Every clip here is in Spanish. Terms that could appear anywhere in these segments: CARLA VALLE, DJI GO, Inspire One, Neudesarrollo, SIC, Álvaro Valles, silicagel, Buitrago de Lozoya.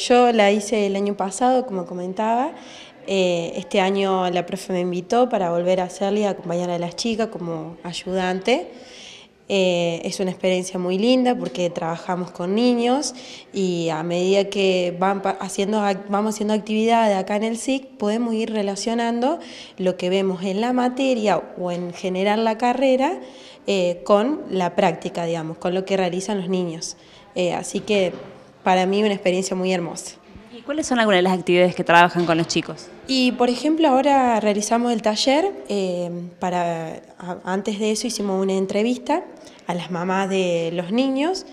Yo la hice el año pasado, como comentaba. Este año la profe me invitó para volver a hacerla y acompañar a las chicas como ayudante. Es una experiencia muy linda porque trabajamos con niños y a medida que vamos haciendo actividades acá en el SIC podemos ir relacionando lo que vemos en la materia o en general la carrera con la práctica, digamos, con lo que realizan los niños. Así que para mí una experiencia muy hermosa. ¿Y cuáles son algunas de las actividades que trabajan con los chicos? Y por ejemplo ahora realizamos el taller, antes de eso hicimos una entrevista a las mamás de los niños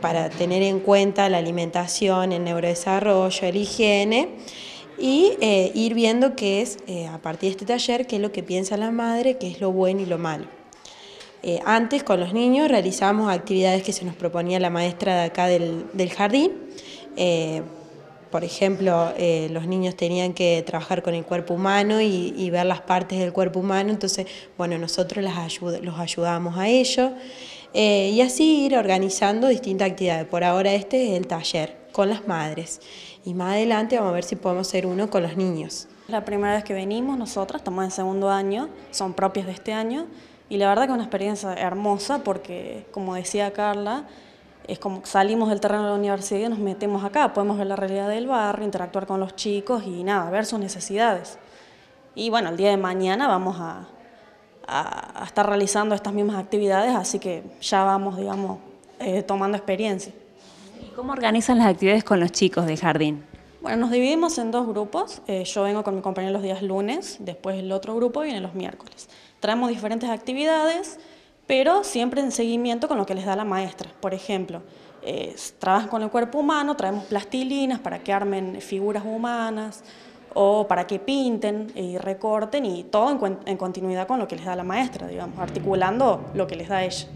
para tener en cuenta la alimentación, el neurodesarrollo, el higiene y ir viendo qué es, a partir de este taller, qué es lo que piensa la madre, qué es lo bueno y lo malo. Antes con los niños realizamos actividades que se nos proponía la maestra de acá del jardín. Por ejemplo, los niños tenían que trabajar con el cuerpo humano y ver las partes del cuerpo humano, entonces, bueno, nosotros los ayudamos a ellos y así ir organizando distintas actividades. Por ahora este es el taller con las madres y más adelante vamos a ver si podemos hacer uno con los niños. La primera vez que venimos nosotras, estamos en segundo año, son propias de este año y la verdad que es una experiencia hermosa porque, como decía Carla, es como salimos del terreno de la universidad y nos metemos acá, podemos ver la realidad del barrio, interactuar con los chicos y nada, ver sus necesidades. Y bueno, el día de mañana vamos a estar realizando estas mismas actividades, así que ya vamos, digamos, tomando experiencia. ¿Y cómo organizan las actividades con los chicos del jardín? Bueno, nos dividimos en dos grupos, yo vengo con mi compañero los días lunes, después el otro grupo viene los miércoles. Traemos diferentes actividades, pero siempre en seguimiento con lo que les da la maestra. Por ejemplo, trabajan con el cuerpo humano, traemos plastilinas para que armen figuras humanas o para que pinten y recorten y todo en continuidad con lo que les da la maestra, digamos, articulando lo que les da ella.